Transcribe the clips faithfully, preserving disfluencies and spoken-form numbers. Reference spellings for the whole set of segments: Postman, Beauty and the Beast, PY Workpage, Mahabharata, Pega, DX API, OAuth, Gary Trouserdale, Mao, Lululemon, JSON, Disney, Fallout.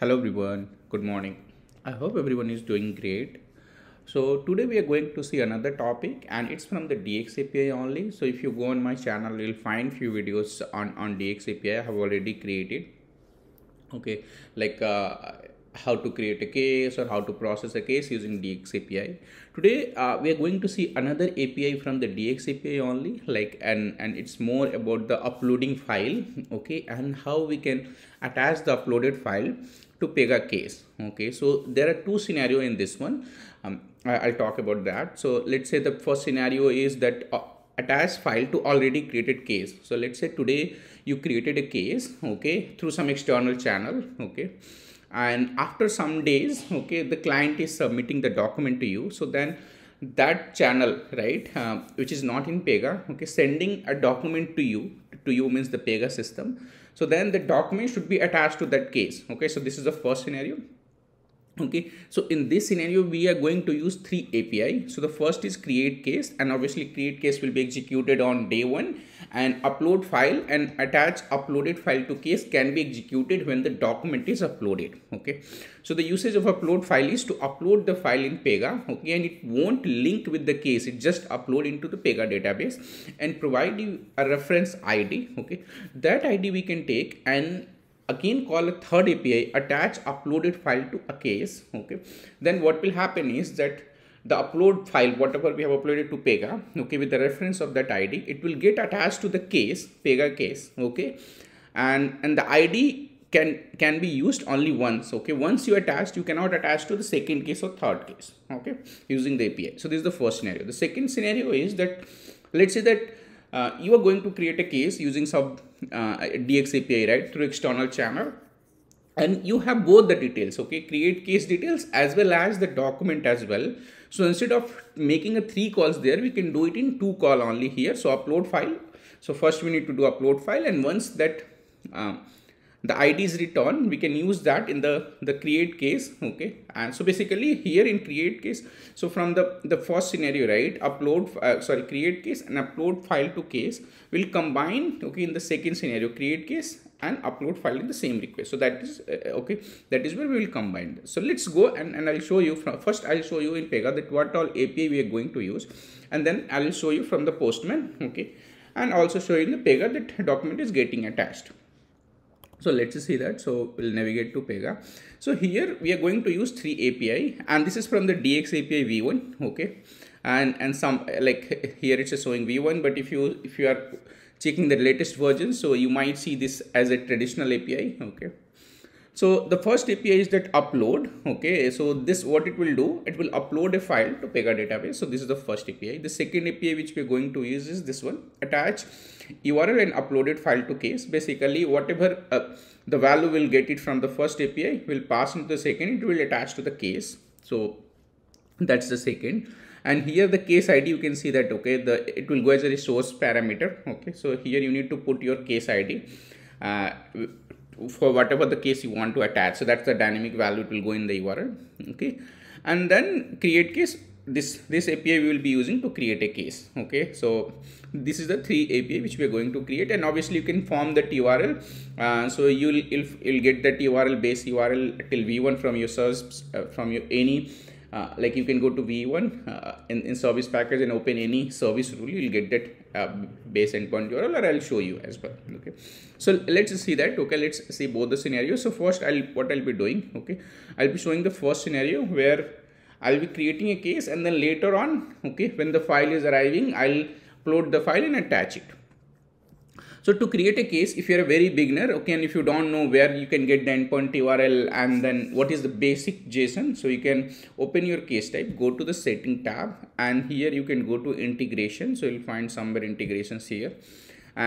Hello everyone, good morning. I hope everyone is doing great. So today we are going to see another topic and it's from the D X A P I only. So if you go on my channel, you'll find few videos on on D X A P I I have already created, okay, like uh, how to create a case or how to process a case using D X A P I. Today uh, we are going to see another A P I from the D X A P I only, like and and it's more about the uploading file, okay, and how we can attach the uploaded file to Pega case. Okay, so there are two scenarios in this one. um, I, I'll talk about that. So let's say the first scenario is that uh, attach file to already created case. So let's say today you created a case, okay, through some external channel, okay, and after some days, okay, the client is submitting the document to you. So then that channel, right, uh, which is not in Pega, okay, sending a document to you, to you means the Pega system. So then the document should be attached to that case. Okay, so this is the first scenario. Okay, so in this scenario we are going to use three A P I. So the first is create case, and obviously create case will be executed on day one, and upload file and attach uploaded file to case can be executed when the document is uploaded. Okay, so the usage of upload file is to upload the file in Pega, okay, and it won't link with the case, it just upload into the Pega database and provide you a reference I D. Okay, that I D we can take and again call a third A P I, attach uploaded file to a case. Okay, then what will happen is that the upload file, whatever we have uploaded to Pega, okay, with the reference of that I D, it will get attached to the case, Pega case, okay, and and the I D can can be used only once. Okay, once you attached, you cannot attach to the second case or third case, okay, using the A P I. So this is the first scenario. The second scenario is that let's say that Uh, you are going to create a case using some uh, D X A P I, right, through external channel, and you have both the details, okay, create case details as well as the document as well. So instead of making a three calls there, we can do it in two call only here. So upload file, so first we need to do upload file, and once that uh, the I D is returned, we can use that in the the create case, okay. And so basically here in create case, so from the the first scenario, right, upload uh, sorry create case and upload file to case will combine, okay, in the second scenario, create case and upload file in the same request. So that is uh, okay, that is where we will combine this. So let's go and, and I'll show you from, first I'll show you in Pega that what all A P I we are going to use, and then I'll show you from the Postman, okay, and also show you in the Pega that document is getting attached. So let's see that. So we'll navigate to Pega. So here we are going to use three A P I, and this is from the D X A P I V one, okay, and and some, like here it's showing V one, but if you if you are checking the latest version, so you might see this as a traditional A P I, okay. So the first A P I is that upload, okay, so this what it will do, it will upload a file to Pega database. So this is the first A P I. The second A P I which we are going to use is this one, attach U R L and uploaded file to case. Basically whatever uh, the value will get it from the first A P I will pass into the second, it will attach to the case. So that's the second. And here the case I D, you can see that, okay, the it will go as a resource parameter, okay. So here you need to put your case I D uh, for whatever the case you want to attach. So that's the dynamic value, it will go in the U R L, okay. And then create case, this this A P I we will be using to create a case, okay. So this is the three A P I which we are going to create, and obviously you can form that U R L. Uh, so you'll if you'll get that U R L, base U R L till V one from your service, uh, from your any uh, like you can go to V one uh, in, in service package and open any service rule, you'll get that Uh, base endpoint U R L, or I'll show you as well, okay. So let's see that. Okay, let's see both the scenarios. So first I'll what I'll be doing, okay, I'll be showing the first scenario where I'll be creating a case, and then later on, okay, when the file is arriving, I'll upload the file and attach it. So to create a case, if you're a very beginner, okay, and if you don't know where you can get the endpoint U R L and then what is the basic JSON, so you can open your case type, go to the setting tab, and here you can go to integration. So you'll find somewhere integrations here,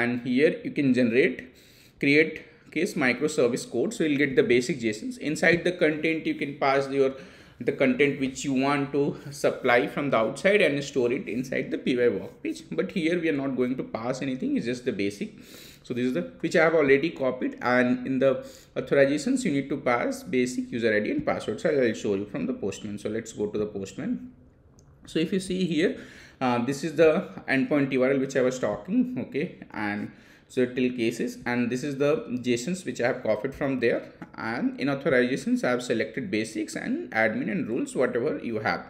and here you can generate, create case microservice code. So you'll get the basic JSONs. Inside the content, you can pass your the content which you want to supply from the outside and store it inside the P Y Workpage. But here we are not going to pass anything, it's just the basic. So this is the which I have already copied, and in the authorizations you need to pass basic user I D and password. So I'll show you from the Postman. So let's go to the Postman. So if you see here, uh, this is the endpoint U R L which I was talking, okay, and so till cases, and this is the JSONs which I have copied from there. And in authorizations I have selected basics and admin and rules, whatever you have.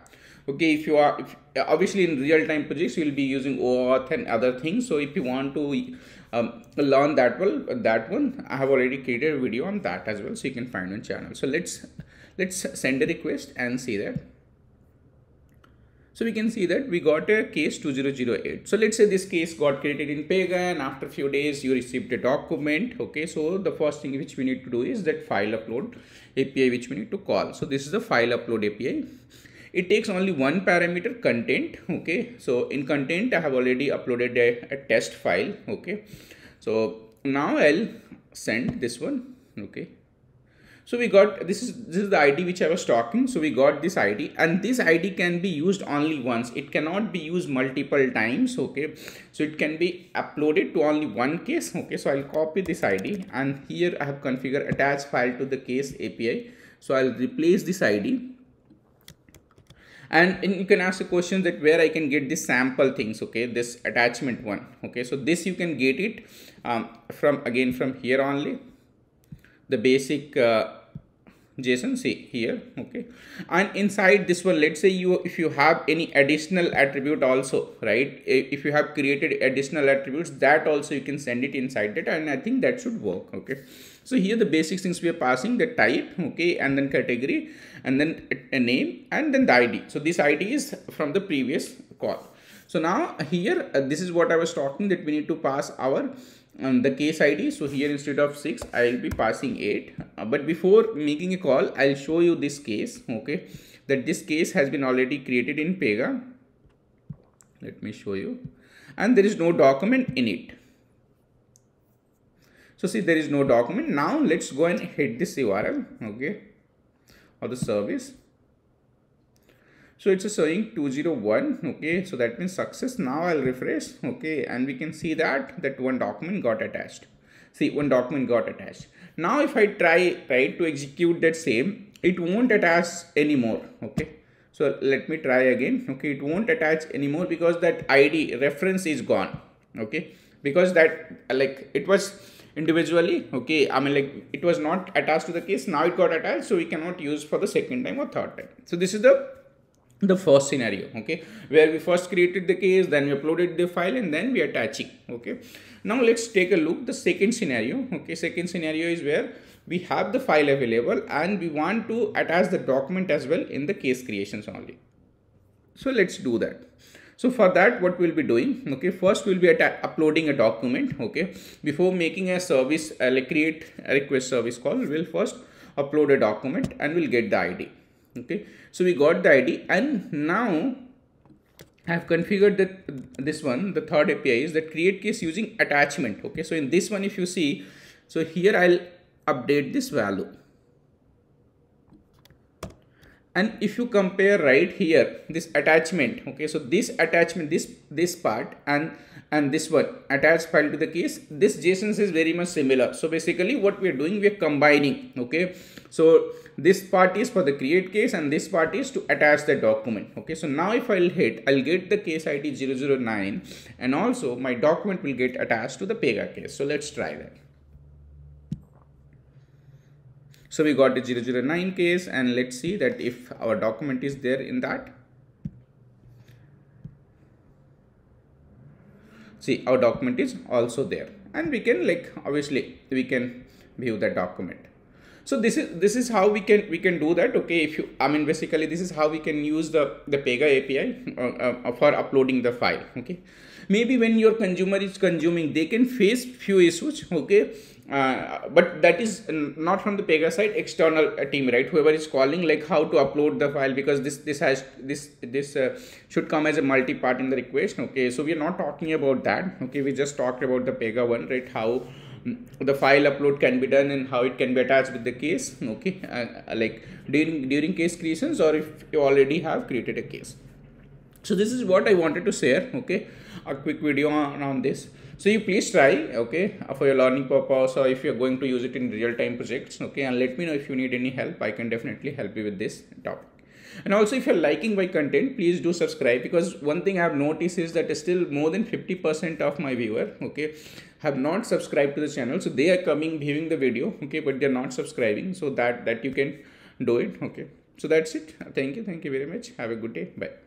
Okay, if you are if, obviously in real-time projects you will be using OAuth and other things, so if you want to um, learn that well that one I have already created a video on that as well, so you can find on channel. So let's let's send a request and see that. So we can see that we got a case two thousand eight. So let's say this case got created in Pega, and after a few days you received a document. Okay, so the first thing which we need to do is that file upload A P I which we need to call. So this is the file upload A P I. It takes only one parameter, content. Okay, so in content I have already uploaded a, a test file. Okay, so now I'll send this one. Okay. So we got, this is this is the I D which I was talking. So we got this I D, and this I D can be used only once. It cannot be used multiple times. Okay, so it can be uploaded to only one case. Okay, so I'll copy this I D, and here I have configured attach file to the case A P I. So I'll replace this I D. And you can ask a question that where I can get this sample things, okay, this attachment one. Okay, so this you can get it um, from again from here only. The basic uh, JSON, see here, okay, and inside this one, let's say you if you have any additional attribute also, right? If you have created additional attributes, that also you can send it inside that, and I think that should work. Okay, so here the basic things we are passing, the type, okay, and then category, and then a name, and then the I D. So this I D is from the previous call. So now here, uh, this is what I was talking that we need to pass our Um, the case I D. So here instead of six I will be passing eight, uh, but before making a call I'll show you this case, okay, that this case has been already created in Pega. Let me show you, and there is no document in it. So see, there is no document. Now let's go and hit this U R L, okay, or the service. So it's a showing two zero one, okay, so that means success. Now I'll refresh, okay, and we can see that that one document got attached. See, one document got attached. Now if I try right to execute that same, it won't attach anymore, okay. So let me try again, okay, it won't attach anymore because that I D reference is gone, okay, because that like it was individually, okay, I mean like it was not attached to the case, now it got attached, so we cannot use for the second time or third time. So this is the the first scenario, okay, where we first created the case, then we uploaded the file, and then we attach it. Okay, now let's take a look the second scenario. Okay, second scenario is where we have the file available and we want to attach the document as well in the case creations only. So let's do that. So for that, what we'll be doing, okay, first we'll be uploading a document, okay, before making a service, uh, like create a request service call, we'll first upload a document and we'll get the I D. Okay, so we got the I D, and now I have configured that this one, the third A P I is that create case using attachment. Okay, so in this one, if you see, so here I'll update this value. And if you compare right here, this attachment, okay, so this attachment, this this part and and this one, attach file to the case, this JSON is very much similar. So basically what we are doing, we are combining, okay, so this part is for the create case and this part is to attach the document. Okay, so now if I'll hit, I'll get the case I D zero zero nine, and also my document will get attached to the Pega case. So let's try that. So we got the zero zero nine case, and let's see that if our document is there in that. See, our document is also there, and we can like obviously we can view the document. So this is this is how we can we can do that. Okay, if you I mean basically this is how we can use the the Pega A P I uh, uh, for uploading the file. Okay, maybe when your consumer is consuming, they can face few issues. Okay. Uh, but that is not from the Pega side, external uh, team, right? Whoever is calling, like how to upload the file, because this this has this this uh, should come as a multi-part in the request. Okay, so we are not talking about that. Okay, we just talked about the Pega one, right? How the file upload can be done and how it can be attached with the case. Okay, uh, like during during case creations, or if you already have created a case. So this is what I wanted to share. Okay, a quick video on, on this. So you please try, okay, for your learning purpose, or if you're going to use it in real-time projects, okay, and let me know if you need any help. I can definitely help you with this topic. And also, if you're liking my content, please do subscribe, because one thing I've noticed is that still more than fifty percent of my viewer, okay, have not subscribed to the channel. So they are coming, viewing the video, okay, but they're not subscribing. So that, that you can do it. Okay. So that's it. Thank you. Thank you very much. Have a good day. Bye.